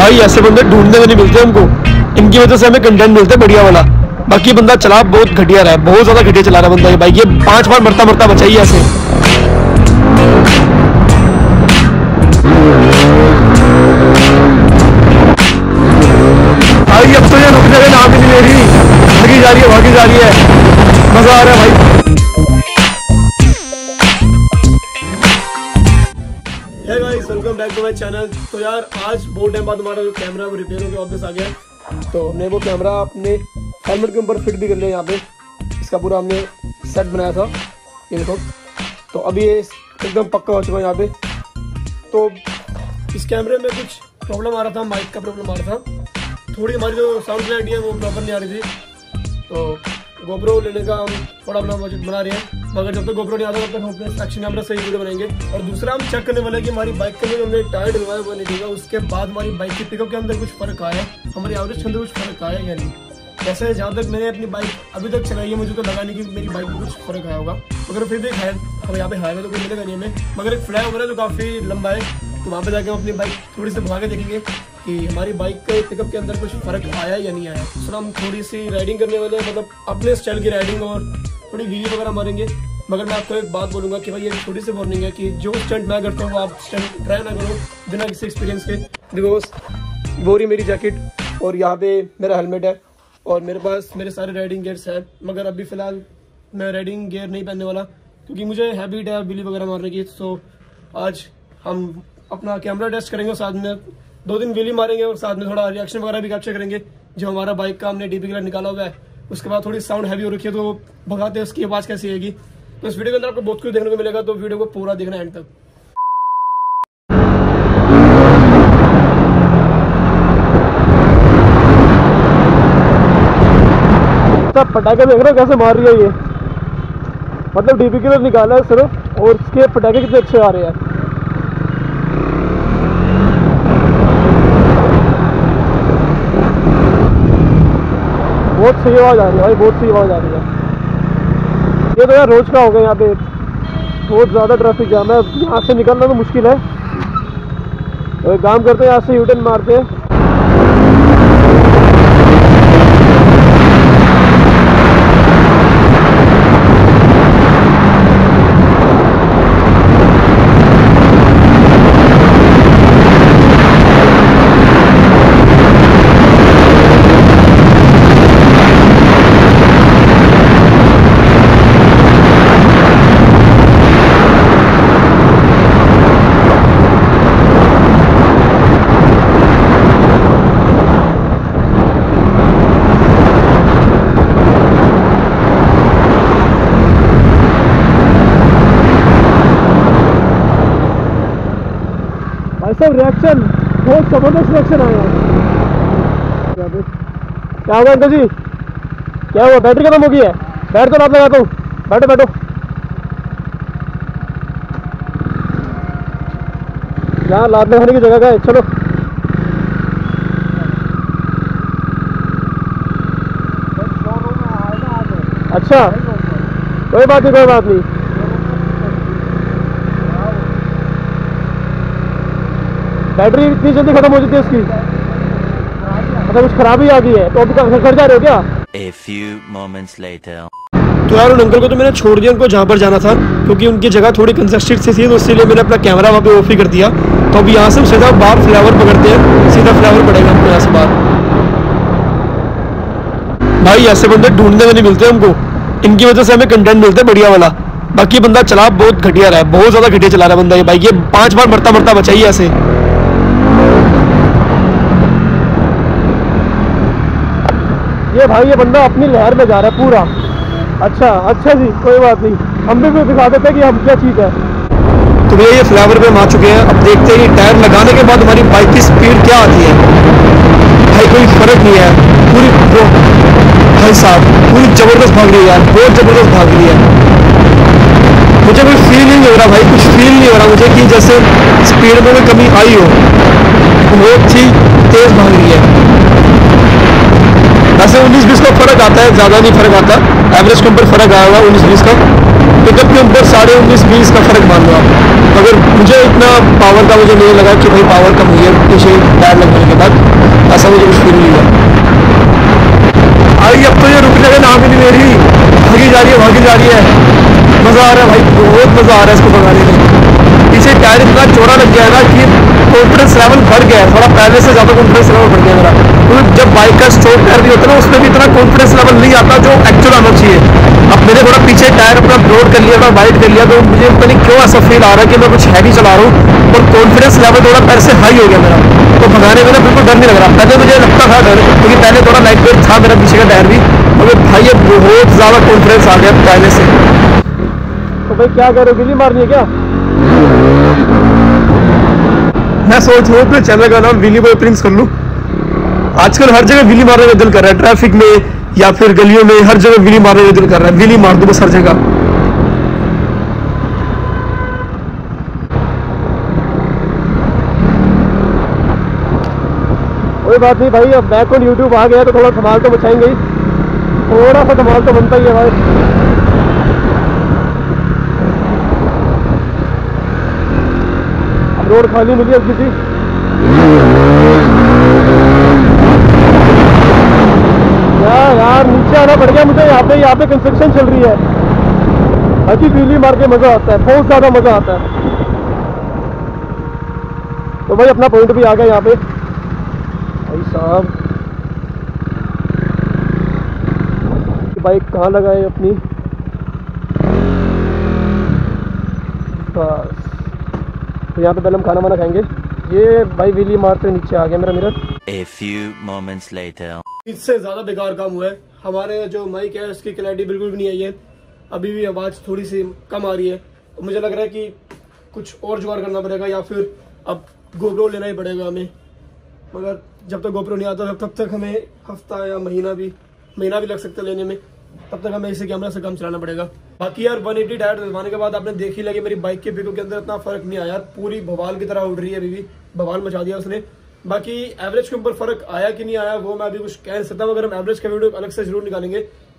भाई ऐसे बंदे ढूंढने में नहीं मिलते हमको, इनकी वजह से हमें कंटेंट मिलता है बढ़िया वाला। बाकी बंदा चला बहुत घटिया रहा है, बहुत ज्यादा घटिया चला रहा है बंदा ये बाइक, ये 5 बार मरता मरता बचाई है ऐसे। भाई अब तो ये रुकने का नाम ही नहीं ले रही, भागी जा रही है, भागी जा रही है, मजा आ रहा है भाई। Welcome back to my channel. तो यार आज बहुत टाइम बाद हमारा जो कैमरा वो रिपेयर होकर वापस आ गया, तो हमने वो कैमरा अपने हेलमेट के ऊपर फिट भी कर लिया। यहाँ पे इसका पूरा हमने सेट बनाया था, ये देखो, तो अभी ये एकदम पक्का हो चुका है यहाँ पे। तो इस कैमरे में कुछ प्रॉब्लम आ रहा था, माइक का प्रॉब्लम आ रहा था, थोड़ी हमारी जो साउंड क्लैरिटी है वो प्रॉपर नहीं आ रही थी, तो GoPro लेने का हम थोड़ा अपना बजट बना रहे हैं। मगर जब तक GoPro नहीं आता तब तक हम अपने एक्शन कैमरा सही वीडियो बनाएंगे। और दूसरा हम चेक करने वाले हैं कि हमारी बाइक के लिए हमने टायर डलवाया वो नहीं ठीक है, उसके बाद हमारी बाइक की पिकअप के अंदर कुछ फर्क आया, हमारी एवरेज के अंदर कुछ फर्क आया या नहीं। जैसे जहाँ तक मैंने अपनी बाइक अभी तक चलाई है मुझे तो लगा नहीं कि मेरी बाइक में कुछ फर्क आया होगा, मगर फिर भी हम यहाँ पे हाईवे तो कुछ मिलेगा नहीं हमें, मगर एक फ्लाईओवर है जो काफ़ी लंबा है, तो वहाँ पर जाकर हम अपनी बाइक थोड़ी सी भगा के देखेंगे कि हमारी बाइक के पिकअप के अंदर कुछ फर्क आया या नहीं आया। दूसरा हम थोड़ी सी राइडिंग करने वाले हैं, मतलब अपने स्टाइल की राइडिंग और थोड़ी वीडियो वगैरह मारेंगे। मगर मैं आपको एक बात बोलूँगा कि भाई ये छोटी सी वार्निंग है कि जो स्टंट मैं करता हूँ आप स्टंट ट्राई ना करो बिना किसी एक्सपीरियंस के, बिकॉज बोरी मेरी जैकेट और यहाँ पे मेरा हेलमेट है और मेरे पास मेरे सारे राइडिंग गेयर्स हैं, मगर अभी फ़िलहाल मैं राइडिंग गेयर नहीं पहनने वाला क्योंकि मुझे हैबिट है बिली वगैरह मारने की। तो आज हम अपना कैमरा टेस्ट करेंगे, साथ में 2 दिन गिली मारेंगे और साथ में थोड़ा रिएक्शन वगैरह भी कैप्चर करेंगे। जो हमारा बाइक का हमने डीपी कलर निकाला हुआ है, उसके बाद थोड़ी साउंड हैवी हो रखी है तो भगाते हैं उसकी आवाज़ कैसी आएगी। तो इस वीडियो के अंदर आपको बहुत कुछ देखने को मिलेगा, तो वीडियो को पूरा देखना एंड तक। पटाखे देख रहे हो कैसे मार रही है ये, मतलब डीपी कलर निकाला है सिर्फ और उसके पटाखे कितने अच्छे आ रहे हैं। बहुत सही आवाज आ रही है भाई, बहुत सही आवाज आ रही है। ये तो यार रोज का हो गया, यहाँ पे बहुत ज़्यादा ट्रैफिक जाम है, यहाँ से निकलना तो मुश्किल है। तो एक काम करते हैं, यहाँ से यूटर्न मारते हैं। सब रिएक्शन बहुत जबरदस्त रिएक्शन आया है। क्या हुआ अंकल जी, क्या हुआ? बैटरी खत्म हो गई है? बैठ तो रात लगाता हूँ, बैठो बैठो। यहाँ लाद लगाने की जगह का है, चलो। अच्छा कोई बात नहीं, कोई बात नहीं। बैटरी इतनी जल्दी खत्म हो जाती है उसकी, मतलब कुछ खराबी आ गई है तो अभी घर जा रहे हो क्या? A few moments later. तो यार उन अंकल को तो मैंने छोड़ दिया उनको जहाँ पर जाना था, क्योंकि उनकी जगह थोड़ी कंस्ट्रक्टेड सी थी, तो इसलिए मैंने अपना कैमरा वहाँ पे ऑफ ही कर दिया। तो अब यहाँ से हम सीधा बाहर फ्लावर पकड़ते हैं, सीधा फ्लावर पड़ेगा हमको यहाँ से बाहर। भाई ऐसे बंदे ढूंढने में नहीं मिलते हमको, इनकी वजह से हमें कंटेंट मिलता है बढ़िया वाला। बाकी बंदा चला बहुत घटिया रहा है, बहुत ज़्यादा घटिया चला रहा है बंदा ये बाइक, ये 5 बार मरता मरता बचाई ऐसे। ये भाई ये बंदा अपनी लहर में जा रहा है पूरा। अच्छा अच्छा जी कोई बात नहीं, हम भी दिखा देते हैं कि हम क्या चीज़ है। तो भैया ये फ्लावर पे हम आ चुके हैं, अब देखते हैं कि टायर लगाने के बाद हमारी बाइक की स्पीड क्या आती है। भाई कोई फर्क नहीं है, पूरी भाई साहब पूरी ज़बरदस्त भाग रही है यार, बहुत ज़बरदस्त भाग रही है। मुझे कोई फील नहीं हो रहा भाई, कुछ फील नहीं हो रहा मुझे कि जैसे स्पीड में कमी आई हो, बहुत ही तेज़ भाग रही है। ऐसे 19-20 का फर्क आता है, ज़्यादा नहीं फर्क आता, एवरेज के ऊपर फर्क आया हुआ 19-20 का, पिकअप के ऊपर 19.5-20 का फर्क मान लो। मगर मुझे इतना पावर का मुझे नहीं लगा कि भाई पावर कम हुई है पीछे टायर लगने के बाद, मुझे मुश्किल नहीं है। आई अब तो ये रुकने का नाम ही नहीं ले रही, भागी जा रही है। मज़ा आ रहा है भाई, बहुत मज़ा आ रहा है इसको भगाने में। पीछे टायर इतना चौड़ा लग गया है ना कि कॉन्फिडेंस लेवल बढ़ गया है, थोड़ा पहले से ज़्यादा कॉन्फिडेंस लेवल बढ़ गया मेरा। क्योंकि जब बाइक का स्ट्रोक टायर भी होता है ना, उसमें भी इतना कॉन्फिडेंस लेवल नहीं आता जो एक्चुअल आना चाहिए। अब मैंने थोड़ा पीछे टायर अपना ब्लोड कर लिया, थोड़ा वाइड कर लिया, तो मुझे पता नहीं क्यों ऐसा फील आ रहा है कि मैं कुछ हैवी चला रहा हूँ और कॉन्फिडेंस लेवल थोड़ा पैर से हाई हो गया मेरा। तो भगाने में ना बिल्कुल डर नहीं लग रहा। पहले मुझे लगता था डर, क्योंकि पहले थोड़ा लाइट वेट था मेरा पीछे का टायर भी। अरे भाई ये बहुत ज़्यादा कॉन्फिडेंस आ गया पहले से। तो भाई क्या कह रहे हो, गिली मारनी है क्या? मैं सोच रहा हूँ अपने चैनल का नाम विली बॉय प्रिंस कर लूँ। आजकल हर जगह विली मारने का दिल कर रहा है, ट्रैफिक में या फिर गलियों में, हर जगह विली मारने का दिल कर रहा है। विली मार दो बस हर जगह। कोई बात नहीं भाई, अब बैक ऑन यूट्यूब आ गया तो थोड़ा संभाल तो बचाएंगे ही, थोड़ा सा धमाल तो बनता ही है भाई। रोड खाली मिली अब किसी। यार नीचे आना पड़ गया मुझे। यहाँ पे कंस्ट्रक्शन चल रही है। अभी बिजली मार के मजा आता है, बहुत ज्यादा मजा आता है। तो भाई अपना पॉइंट भी आ गया यहाँ पे। भाई साहब बाइक कहाँ लगाए अपनी, बस तो यहाँ पे पहले हम खाना वाना खाएंगे। ये भाई विली मारते नीचे आ गया मेरा mirror. A few moments later. इससे ज्यादा बेकार काम हुआ है। हमारे जो माइक है उसकी क्लैरिटी बिल्कुल भी नहीं आई है, अभी भी आवाज थोड़ी सी कम आ रही है। तो मुझे लग रहा है कि कुछ और जुगाड़ करना पड़ेगा, या फिर अब गोप्रो लेना ही पड़ेगा हमें। मगर जब तक गोप्रो नहीं आता तब तक हमें हफ्ता या महीना भी लग सकता है लेने में। तब तक हमें इसे कैमरा से कम चलाना पड़ेगा। बाकी यार 180 टायर डलवाने के बाद आपने देख ही लगी मेरी बाइक के पिकअप के अंदर इतना फर्क नहीं आया। पूरी बवाल की तरह उड़ रही है, अभी भी बवाल मचा दिया उसने। बाकी एवरेज के ऊपर फर्क आया कि नहीं आया वो मैं अभी कुछ कह नहीं सकता, मगर हम एवरेज का वीडियो अलग से जरूर निकालेंगे।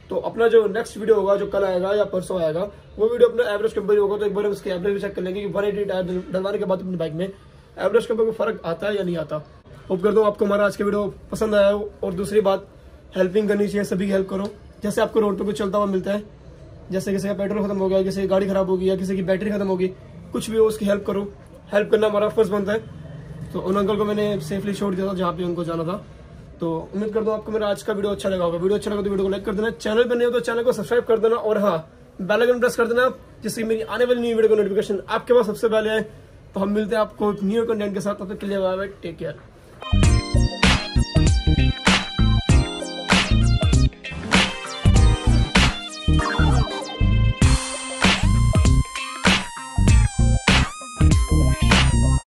तो अपना जो नेक्स्ट वीडियो होगा, जो कल आएगा या परसों आएगा, वो वीडियो अपना एवरेज कंपनी होगा। तो एक बार उसके एवरेज भी चेक कर लेंगे कि 180 टायर डलवाने के बाद अपनी बाइक में एवरेज कंपनी को फर्क आता है या नहीं आता। होप करता हूँ आपको हमारा आज का वीडियो पसंद आया हो। और दूसरी बात, हेल्पिंग करनी चाहिए, सभी की हेल्प करो। जैसे आपको रोड पर कुछ चलता हुआ मिलता है, जैसे किसी का पेट्रोल खत्म हो गया, किसी की गाड़ी खराब होगी या किसी की बैटरी खत्म होगी, कुछ भी हो उसकी हेल्प करो। हेल्प करना हमारा फर्ज बनता है। तो उन अंकल को मैंने सेफली छोड़ दिया था जहाँ पे उनको जाना था। तो उम्मीद करता हूँ आपको मेरा आज का वीडियो अच्छा लगा होगा। वीडियो अच्छा लगा तो वीडियो को लाइक कर देना, चैनल पर नहीं हो तो चैनल को सब्सक्राइब कर देना, और हाँ बेल आइकन प्रेस कर देना, जिससे मेरी आने वाली न्यू वीडियो का नोटिफिकेशन आपके पास सबसे पहले आए। तो हम मिलते हैं आपको न्यू कंटेंट के साथ, तब तक के लिए बाय बाय, टेक केयर।